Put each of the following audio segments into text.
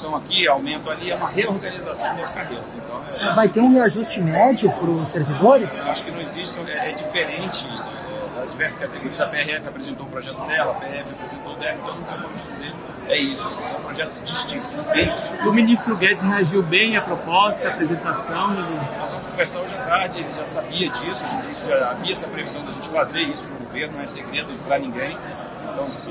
diminuição aqui, aumento ali, é uma reorganização das carreiras. Então, vai ter um reajuste médio para os servidores? Eu acho que não existe, é diferente das diversas categorias. A PRF apresentou um projeto dela, a PF apresentou dela, então não tem como dizer, é isso, assim, são projetos distintos. O ministro Guedes reagiu bem à proposta, à apresentação? Nós vamos conversar hoje à tarde, ele já sabia disso, a gente, isso, havia essa previsão da gente fazer isso no governo, não é segredo para ninguém, então se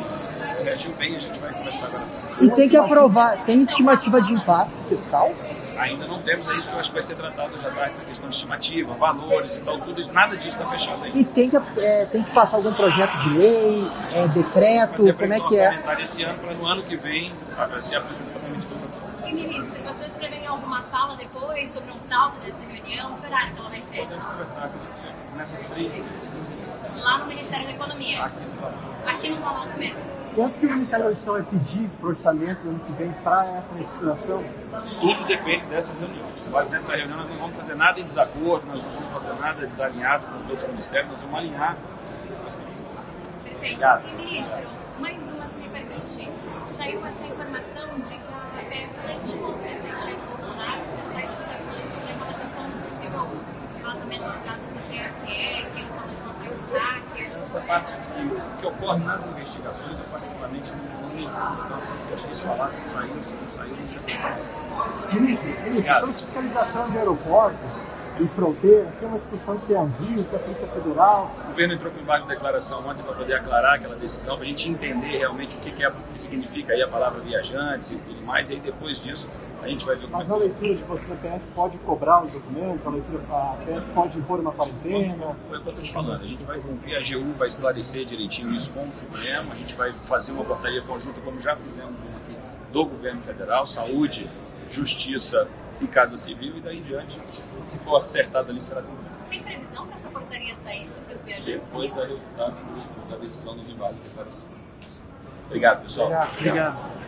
reagiu bem, a gente vai conversar agora. E tem que aprovar, tem estimativa de impacto fiscal? Ainda não temos, é isso que eu acho que vai ser tratado já tarde, essa questão de estimativa, valores e tal, tudo isso, nada disso está fechado ainda. E tem que passar algum projeto de lei, decreto, como é que é? Esse ano para no ano que vem ser apresentado para a medida do fundo. E ministro, vocês prevêem alguma fala depois sobre um saldo dessa reunião? Que horário que ela vai ser? Podemos conversar com nessas 3. Lá no Ministério da Economia? Aqui no Planalto mesmo. Quanto que o Ministério da Educação vai pedir para o orçamento no ano que vem para essa reestruturação? Tudo depende dessa reunião. Mas nessa reunião nós não vamos fazer nada em desacordo, nós não vamos fazer nada desalinhado com os outros ministérios, nós vamos alinhar. Perfeito. Obrigado. E ministro, mais uma se me permite. Saiu essa informação de que a PF não intimou o presidente Jair Bolsonaro para dar explicações sobre aquela questão do possível vazamento de dados do TSE, que ele falou de uma coisa. Essa parte que ocorre nas investigações, eu particularmente não vi. Então, se eu quis falar se saiu, se não saiu, não sei. Ministro, sobre fiscalização de aeroportos e fronteiras, tem uma discussão se é Anvisa, se é a Polícia Federal. O governo entrou com embargo de declaração ontem para poder aclarar aquela decisão, para a gente entender realmente o que significa aí a palavra viajantes e tudo mais, e aí depois disso a gente vai ver. Mas na leitura de vocês, a PF pode cobrar os documentos, a PF pode impor uma quarentena? Foi o que eu estou te falando, a gente vai cumprir, a AGU vai esclarecer direitinho isso com o Supremo, a gente vai fazer uma portaria conjunta, como já fizemos uma aqui, do governo federal, saúde, justiça e casa civil, e daí em diante, o que for acertado ali será cumprido. Tem previsão que essa portaria sair sobre os viajantes? Depois da decisão dos embargos de declaração. Obrigado, pessoal. Obrigado.